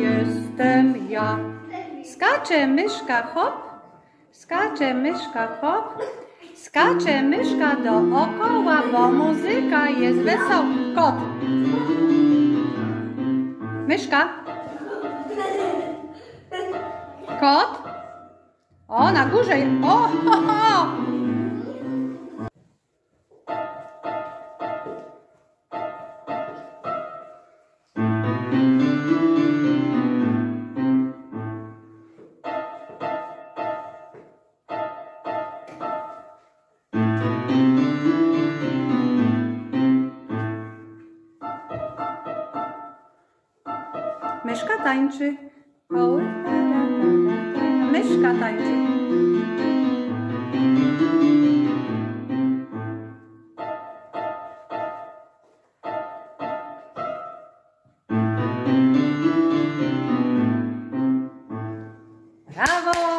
jestem ja. Skacze myszka hop, skacze myszka dookoła, bo muzyka jest wesoła. Kot. Myszka. Kot. O, na górze. O, ho, ho. Myszka tańczy. Myszka tańczy. Brawo!